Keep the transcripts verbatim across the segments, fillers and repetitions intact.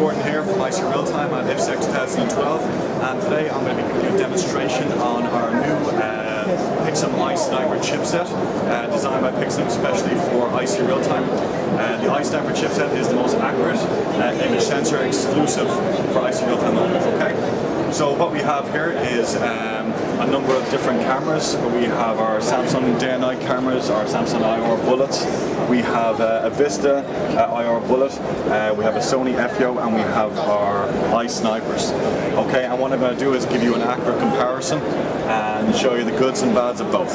Jordan here from I C Realtime and I F SEC twenty twelve, and today I'm going to be giving you a demonstration on our new uh, Pixim Ice Sniper chipset, uh, designed by Pixim especially for I C Realtime. Uh, the I Sniper chipset is the most accurate uh, image sensor exclusive for I C Realtime only. Okay? So what we have here is um, a number of different cameras. We have our Samsung day and night cameras, our Samsung I R bullets. We have uh, a Vista uh, I R bullet, uh, we have a Sony F I O, and we have our I Snipers. Okay, and what I'm going to do is give you an accurate comparison and show you the goods and bads of both.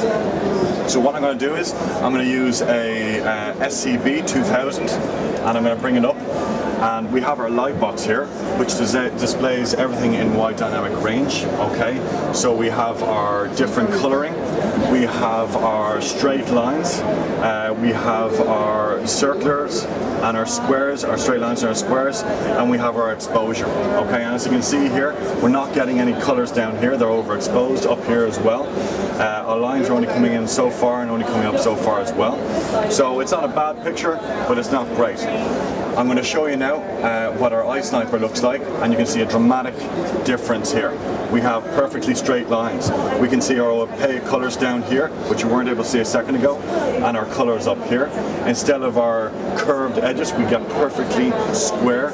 So what I'm going to do is, I'm going to use a uh, S C B two thousand, and I'm going to bring it up, and we have our light box here, which displays everything in wide dynamic range. Okay, so we have our different colouring. We have our straight lines, uh, we have our circulars and our squares, our straight lines and our squares, and we have our exposure. Okay, and as you can see here, we're not getting any colours down here, they're overexposed up here as well. Uh, our lines are only coming in so far and only coming up so far as well. So it's not a bad picture, but it's not great. I'm going to show you now uh, what our I Sniper looks like, and you can see a dramatic difference here. We have perfectly straight lines. We can see our opaque colours down here, which you weren't able to see a second ago, and our colours up here. Instead of our curved edges, we get perfectly square,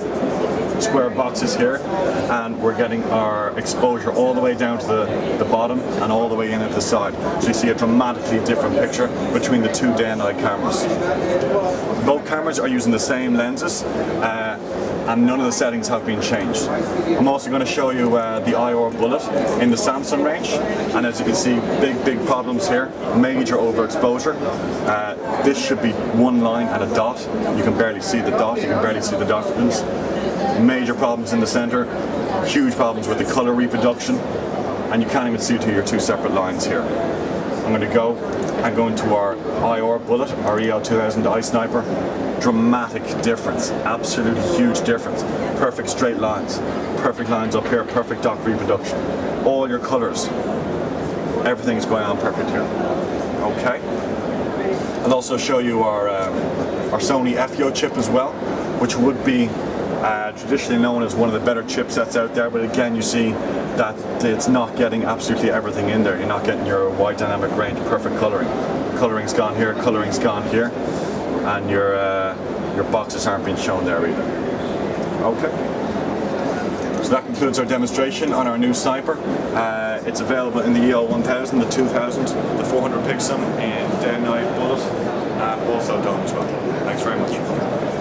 square boxes here, and we're getting our exposure all the way down to the, the bottom and all the way in at the side. So you see a dramatically different picture between the two day and night cameras. Both cameras are using the same lenses, uh, and none of the settings have been changed. I'm also going to show you uh, the I R bullet in the Samsung range, and as you can see, big, big problems here, major overexposure. Uh, this should be one line and a dot. You can barely see the dot, you can barely see the difference. Major problems in the center, huge problems with the color reproduction, and you can't even see to your two separate lines here. I'm going to go and go into our I R bullet, our E L two thousand I Sniper. Dramatic difference, absolutely huge difference. Perfect straight lines, perfect lines up here, perfect dot reproduction. All your colors, everything is going on perfect here. Okay. I'll also show you our um, our Sony F I O chip as well, which would be Uh, traditionally known as one of the better chipsets out there, but again you see that it's not getting absolutely everything in there. You're not getting your wide dynamic range, perfect colouring. Colouring's gone here, colouring's gone here, and your, uh, your boxes aren't being shown there either. Okay. So that concludes our demonstration on our new Sniper. Uh, it's available in the E L one thousand, the two thousand, the four hundred Pixim, and day and night bullet, and also done as well. Thanks very much.